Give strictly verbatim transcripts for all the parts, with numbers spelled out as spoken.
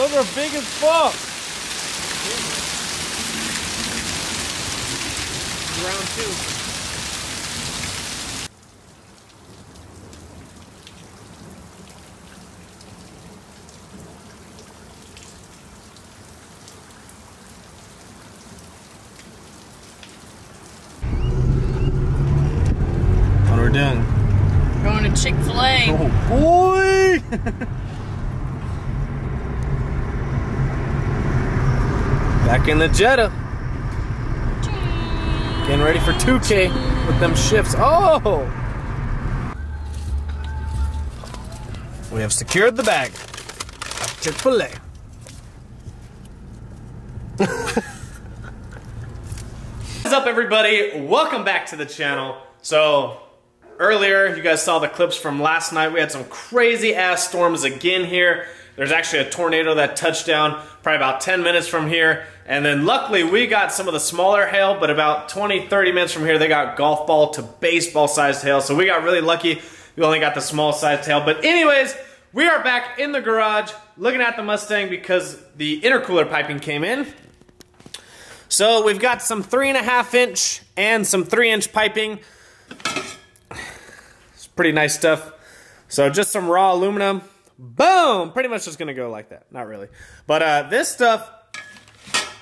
Those are big as fuck. Round two. What are we doing? We're going to Chick-fil-A. Oh boy! Back in the Jetta. Getting ready for two K with them shifts. Oh! We have secured the bag of Chick-fil-A. What's up, everybody? Welcome back to the channel. So, earlier you guys saw the clips from last night. We had some crazy ass storms again here. There's actually a tornado that touched down probably about ten minutes from here. And then luckily we got some of the smaller hail, but about twenty, thirty minutes from here, they got golf ball to baseball sized hail. So we got really lucky. We only got the small sized hail. But anyways, we are back in the garage looking at the Mustang because the intercooler piping came in. So we've got some three and a half inch and some three inch piping. It's pretty nice stuff. So just some raw aluminum. Boom! Pretty much just gonna go like that. Not really. But uh, this stuff,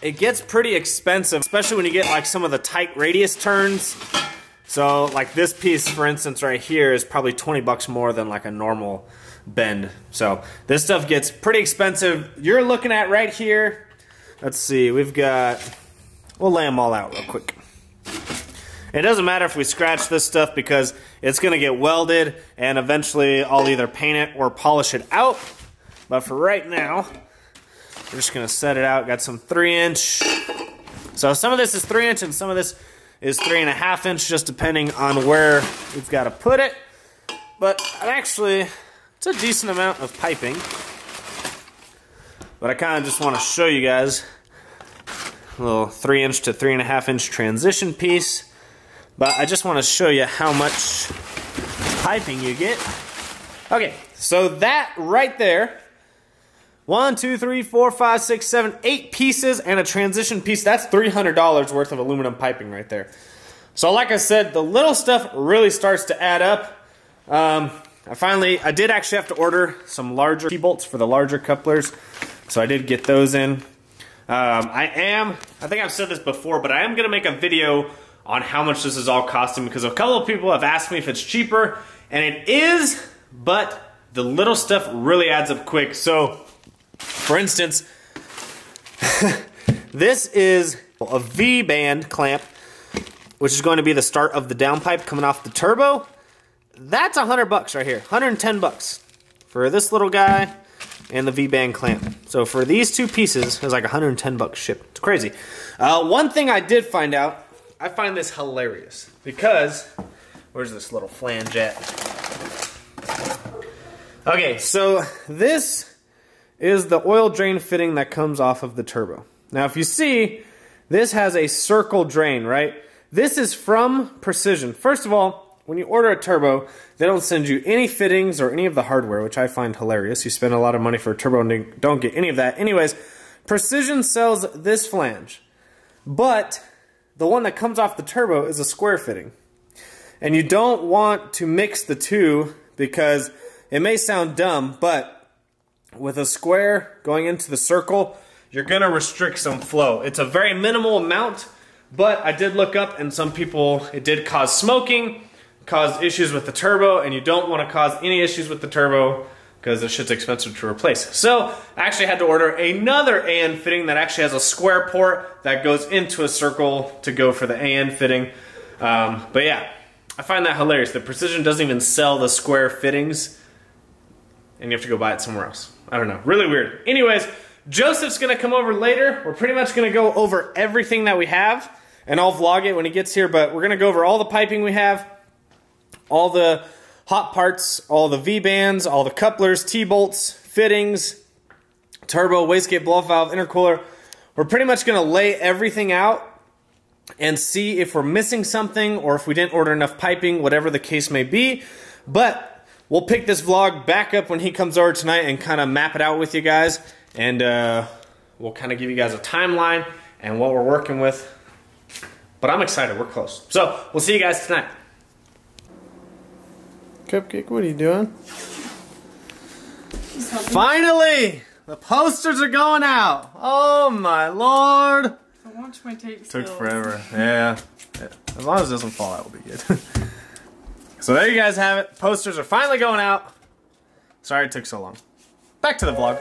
it gets pretty expensive, especially when you get like some of the tight radius turns. So like this piece, for instance, right here is probably twenty bucks more than like a normal bend. So this stuff gets pretty expensive. You're looking at right here, let's see, we've got, we'll lay them all out real quick. It doesn't matter if we scratch this stuff because it's going to get welded and eventually I'll either paint it or polish it out. But for right now, we're just going to set it out. Got some three inch. So some of this is three inch and some of this is three and a half inch, just depending on where we've got to put it. But actually, it's a decent amount of piping. But I kind of just want to show you guys a little three inch to three and a half inch transition piece. But I just want to show you how much piping you get. Okay, so that right there, one, two, three, four, five, six, seven, eight pieces and a transition piece. That's three hundred dollars worth of aluminum piping right there. So like I said, the little stuff really starts to add up. Um, I finally, I did actually have to order some larger T-bolts for the larger couplers. So I did get those in. Um, I am, I think I've said this before, but I am gonna make a video on how much this is all costing because a couple of people have asked me if it's cheaper, and it is, but the little stuff really adds up quick. So, for instance, this is a V-band clamp, which is going to be the start of the downpipe coming off the turbo. That's one hundred bucks right here, one hundred ten bucks for this little guy and the V-band clamp. So for these two pieces, it was like one hundred ten bucks shipped. It's crazy. Uh, one thing I did find out, I find this hilarious because, where's this little flange at? Okay, so this is the oil drain fitting that comes off of the turbo. Now if you see, this has a circle drain, right? This is from Precision. First of all, when you order a turbo, they don't send you any fittings or any of the hardware, which I find hilarious. You spend a lot of money for a turbo and don't get any of that. Anyways, Precision sells this flange, but the one that comes off the turbo is a square fitting. And you don't want to mix the two because it may sound dumb, but with a square going into the circle, you're gonna restrict some flow. It's a very minimal amount, but I did look up and some people, it did cause smoking, cause issues with the turbo, and you don't wanna cause any issues with the turbo because this shit's expensive to replace. So I actually had to order another A N fitting that actually has a square port that goes into a circle to go for the A N fitting. Um, but yeah, I find that hilarious. The Precision doesn't even sell the square fittings and you have to go buy it somewhere else. I don't know, really weird. Anyways, Joseph's gonna come over later. We're pretty much gonna go over everything that we have and I'll vlog it when he gets here, but we're gonna go over all the piping we have, all the hot parts, all the V-bands, all the couplers, T-bolts, fittings, turbo, wastegate, blow valve, intercooler. We're pretty much gonna lay everything out and see if we're missing something or if we didn't order enough piping, whatever the case may be. But we'll pick this vlog back up when he comes over tonight and kind of map it out with you guys. And uh, we'll kind of give you guys a timeline and what we're working with. But I'm excited. We're close. So we'll see you guys tonight. Cupcake, what are you doing? Finally! The posters are going out. Oh my lord. I watched my tape still. Took forever. Yeah. Yeah. As long as it doesn't fall out, we'll be good. So there you guys have it. Posters are finally going out. Sorry it took so long. Back to the vlog.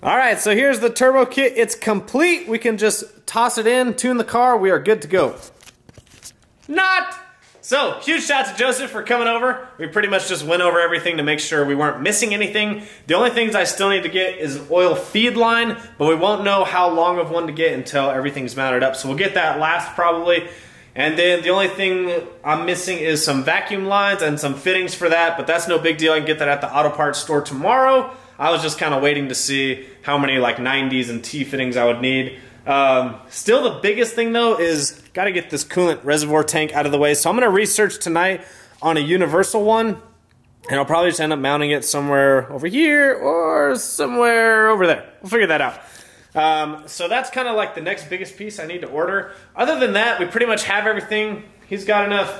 Alright, so here's the turbo kit. It's complete. We can just toss it in, tune the car. We are good to go. Not! So, huge shout out to Joseph for coming over. We pretty much just went over everything to make sure we weren't missing anything. The only things I still need to get is an oil feed line, but we won't know how long of one to get until everything's mounted up. So we'll get that last probably. And then the only thing I'm missing is some vacuum lines and some fittings for that, but that's no big deal. I can get that at the auto parts store tomorrow. I was just kind of waiting to see how many like nineties and T fittings I would need. Um, still the biggest thing though is gotta get this coolant reservoir tank out of the way. So I'm gonna research tonight on a universal one, and I'll probably just end up mounting it somewhere over here or somewhere over there. We'll figure that out. Um, so that's kind of like the next biggest piece I need to order. Other than that, we pretty much have everything. He's got enough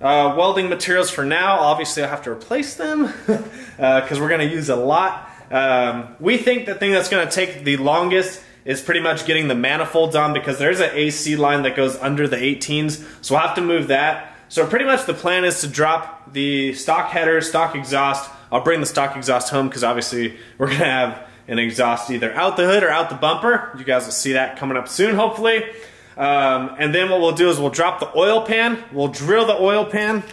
uh, welding materials for now. Obviously I'll have to replace them because uh, we're gonna use a lot. Um, we think the thing that's going to take the longest is pretty much getting the manifolds on, because there's an A C line that goes under the eighteens, so we'll have to move that. So pretty much the plan is to drop the stock header, stock exhaust. I'll bring the stock exhaust home because obviously we're going to have an exhaust either out the hood or out the bumper. You guys will see that coming up soon, hopefully. Um, and then what we'll do is we'll drop the oil pan, we'll drill the oil pan,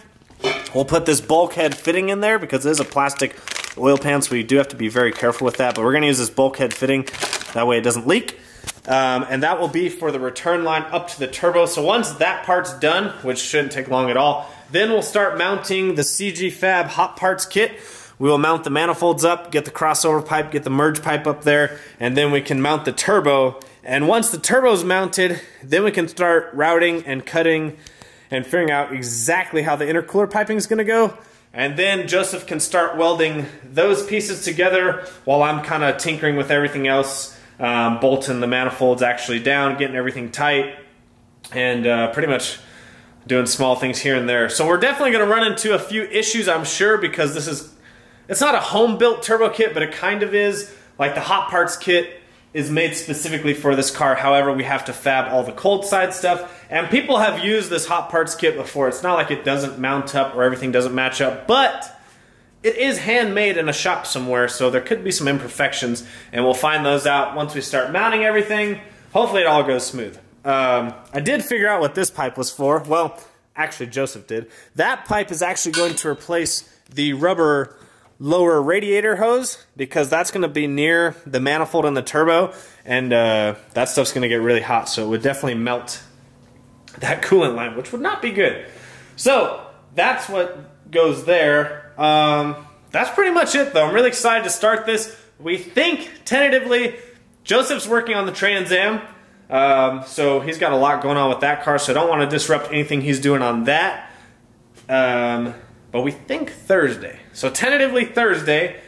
we'll put this bulkhead fitting in there because it is a plastic oil pan, so we do have to be very careful with that, but we're going to use this bulkhead fitting that way it doesn't leak, um, and that will be for the return line up to the turbo. So once that part's done, which shouldn't take long at all, then we'll start mounting the C G Fab hot parts kit. We will mount the manifolds up, get the crossover pipe, get the merge pipe up there, and then we can mount the turbo. And once the turbo's mounted, then we can start routing and cutting and figuring out exactly how the intercooler piping is going to go. And then Joseph can start welding those pieces together while I'm kind of tinkering with everything else, um, bolting the manifolds actually down, getting everything tight, and uh, pretty much doing small things here and there. So we're definitely going to run into a few issues, I'm sure, because this is, it's not a home-built turbo kit, but it kind of is. Like the hot parts kit is made specifically for this car. However, we have to fab all the cold side stuff, and people have used this hot parts kit before. It's not like it doesn't mount up or everything doesn't match up, but it is handmade in a shop somewhere, so there could be some imperfections, and we'll find those out once we start mounting everything. Hopefully it all goes smooth. Um, I did figure out what this pipe was for. Well, actually Joseph did. That pipe is actually going to replace the rubber lower radiator hose, because that's going to be near the manifold and the turbo, and uh, that stuff's going to get really hot, so it would definitely melt that coolant line, which would not be good. So that's what goes there. Um, that's pretty much it though. I'm really excited to start this. We think tentatively Joseph's working on the Trans Am, um, so he's got a lot going on with that car, so I don't want to disrupt anything he's doing on that. Um, But we think Thursday. So tentatively Thursday,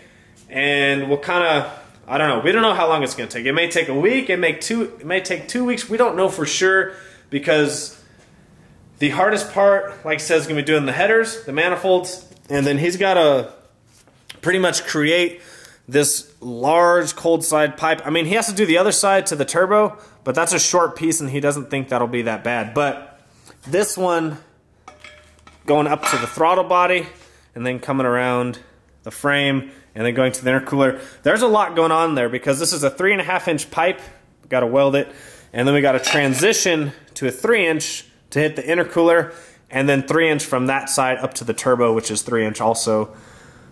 and we'll kind of, I don't know, we don't know how long it's going to take. It may take a week, it may, two, it may take two weeks. We don't know for sure, because the hardest part, like I said, is going to be doing the headers, the manifolds, and then he's got to pretty much create this large cold side pipe. I mean, he has to do the other side to the turbo, but that's a short piece, and he doesn't think that'll be that bad. But this one, going up to the throttle body and then coming around the frame and then going to the intercooler. There's a lot going on there because this is a three and a half inch pipe. We've got to weld it, and then we got to transition to a three inch to hit the intercooler, and then three inch from that side up to the turbo, which is three inch also.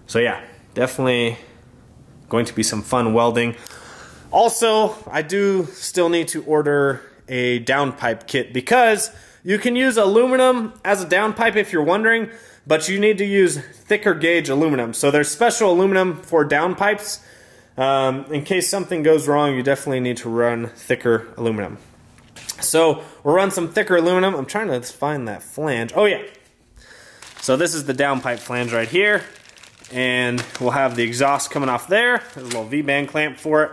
So yeah, definitely going to be some fun welding. Also, I do still need to order a downpipe kit because you can use aluminum as a downpipe if you're wondering, but you need to use thicker gauge aluminum. So there's special aluminum for downpipes. Um, in case something goes wrong, you definitely need to run thicker aluminum. So we'll run some thicker aluminum. I'm trying to find that flange. Oh yeah. So this is the downpipe flange right here. And we'll have the exhaust coming off there. There's a little V-band clamp for it.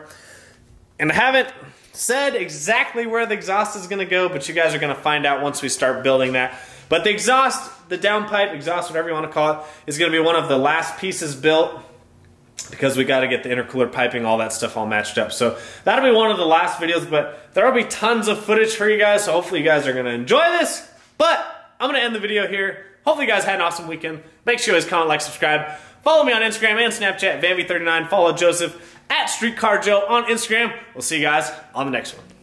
And I haven't said exactly where the exhaust is gonna go, but you guys are gonna find out once we start building that. But the exhaust, the downpipe, exhaust, whatever you wanna call it, is gonna be one of the last pieces built because we gotta get the intercooler piping, all that stuff all matched up. So that'll be one of the last videos, but there'll be tons of footage for you guys, so hopefully you guys are gonna enjoy this. But I'm gonna end the video here. Hopefully you guys had an awesome weekend. Make sure you guys comment, like, subscribe. Follow me on Instagram and Snapchat, vanv thirty-nine. Follow Joseph at Streetcar Joe on Instagram. We'll see you guys on the next one.